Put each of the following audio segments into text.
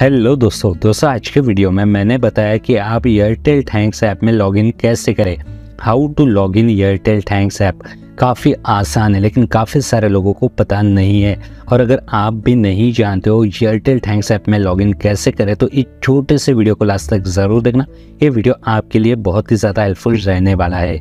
Hello दोस्तों आज के वीडियो में मैंने बताया कि आप एयरटेल थैंक्स ऐप में लॉगिन कैसे करें। How to log in Airtel thanks app काफ़ी आसान है, लेकिन काफ़ी सारे लोगों को पता नहीं है। और अगर आप भी नहीं जानते हो एयरटेल थैंक्स ऐप में लॉगिन कैसे करें तो इस छोटे से वीडियो को लास्ट तक ज़रूर देखना। ये वीडियो आपके लिए बहुत ही ज़्यादा हेल्पफुल रहने वाला है।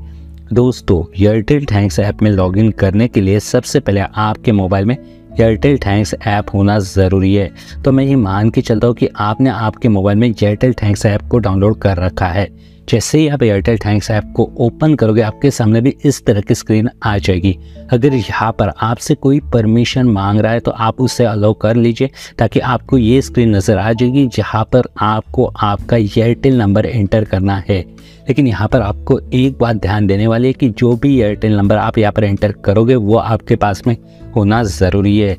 दोस्तों, एयरटेल थैंक्स ऐप में लॉगिन करने के लिए सबसे पहले आपके मोबाइल में एयरटेल थैंक्स ऐप होना ज़रूरी है। तो मैं ये मान के चलता हूँ कि आपने आपके मोबाइल में एयरटेल थैंक्स ऐप को डाउनलोड कर रखा है। जैसे ही आप एयरटेल थैंक्स ऐप को ओपन करोगे आपके सामने भी इस तरह की स्क्रीन आ जाएगी। अगर यहाँ पर आपसे कोई परमिशन मांग रहा है तो आप उससे अलाउ कर लीजिए, ताकि आपको ये स्क्रीन नज़र आ जाएगी जहाँ पर आपको आपका एयरटेल नंबर एंटर करना है। लेकिन यहाँ पर आपको एक बात ध्यान देने वाली है कि जो भी एयरटेल नंबर आप यहाँ पर एंटर करोगे वो आपके पास में होना ज़रूरी है,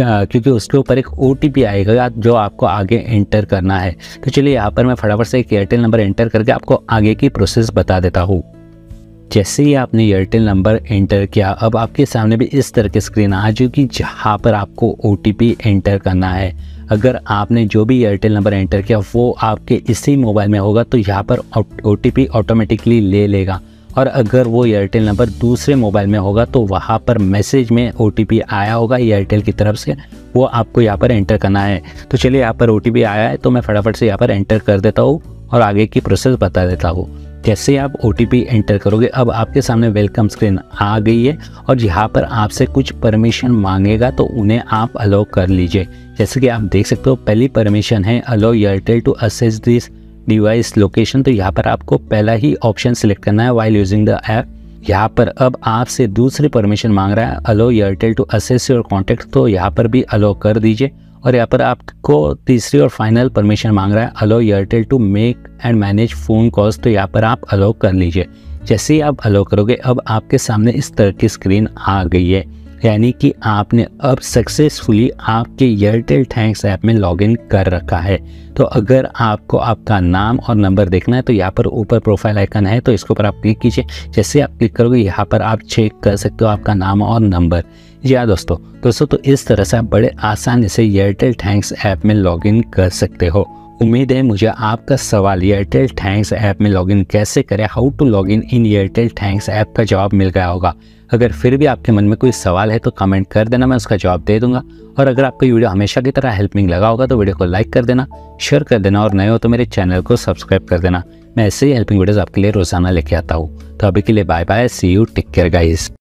क्योंकि उसके ऊपर एक OTP आएगा जो आपको आगे एंटर करना है। तो चलिए यहाँ पर मैं फटाफट से एक एयरटेल नंबर एंटर करके आपको आगे की प्रोसेस बता देता हूँ। जैसे ही आपने एयरटेल नंबर एंटर किया, अब आपके सामने भी इस तरह की स्क्रीन आ जाएगी जहाँ पर आपको OTP एंटर करना है। अगर आपने जो भी एयरटेल नंबर एंटर किया वो आपके इसी मोबाइल में होगा तो यहाँ पर OTP ऑटोमेटिकली ले लेगा। और अगर वो एयरटेल नंबर दूसरे मोबाइल में होगा तो वहाँ पर मैसेज में OTP आया होगा एयरटेल की तरफ से, वो आपको यहाँ पर एंटर करना है। तो चलिए यहाँ पर OTP आया है तो मैं फटाफट से यहाँ पर एंटर कर देता हूँ और आगे की प्रोसेस बता देता हूँ। जैसे आप OTP एंटर करोगे अब आपके सामने वेलकम स्क्रीन आ गई है और यहाँ पर आपसे कुछ परमिशन मांगेगा तो उन्हें आप अलाउ कर लीजिए। जैसे कि आप देख सकते हो पहली परमिशन है allow Airtel to access this device location. तो यहाँ पर आपको पहला ही ऑप्शन सिलेक्ट करना है वाइल यूजिंग द ऐप। यहाँ पर अब आपसे दूसरी परमिशन मांग रहा है allow Airtel to access your contact, तो यहाँ पर भी अलाउ कर दीजिए। और यहाँ पर आपको तीसरी और फाइनल परमिशन मांग रहा है allow Airtel to make and manage phone calls, तो यहाँ पर आप अलाउ कर लीजिए। जैसे ही आप अलाउ करोगे अब आपके सामने इस तरह की स्क्रीन आ गई है, यानी कि आपने अब सक्सेसफुली आपके एयरटेल थैंक्स ऐप में लॉगिन कर रखा है। तो अगर आपको आपका नाम और नंबर देखना है तो यहाँ पर ऊपर प्रोफाइल आइकन है तो इसके ऊपर आप क्लिक कीजिए। जैसे आप क्लिक करोगे यहाँ पर आप चेक कर सकते हो आपका नाम और नंबर। जी हाँ दोस्तों, तो इस तरह से आप बड़े आसानी से एयरटेल थैंक्स ऐप में लॉगिन कर सकते हो। उम्मीद है मुझे आपका सवाल एयरटेल थैंक्स ऐप में लॉगिन कैसे करें, how to log in Airtel thanks app का जवाब मिल गया होगा। अगर फिर भी आपके मन में कोई सवाल है तो कमेंट कर देना, मैं उसका जवाब दे दूंगा। और अगर आपको वीडियो हमेशा की तरह हेल्पिंग लगा होगा तो वीडियो को लाइक कर देना, शेयर कर देना और नए हो तो मेरे चैनल को सब्सक्राइब कर देना। मैं ऐसे ही हेल्पिंग वीडियोज़ आपके लिए रोज़ाना लेके आता हूँ। तो अभी के लिए bye bye, see you, take care guys.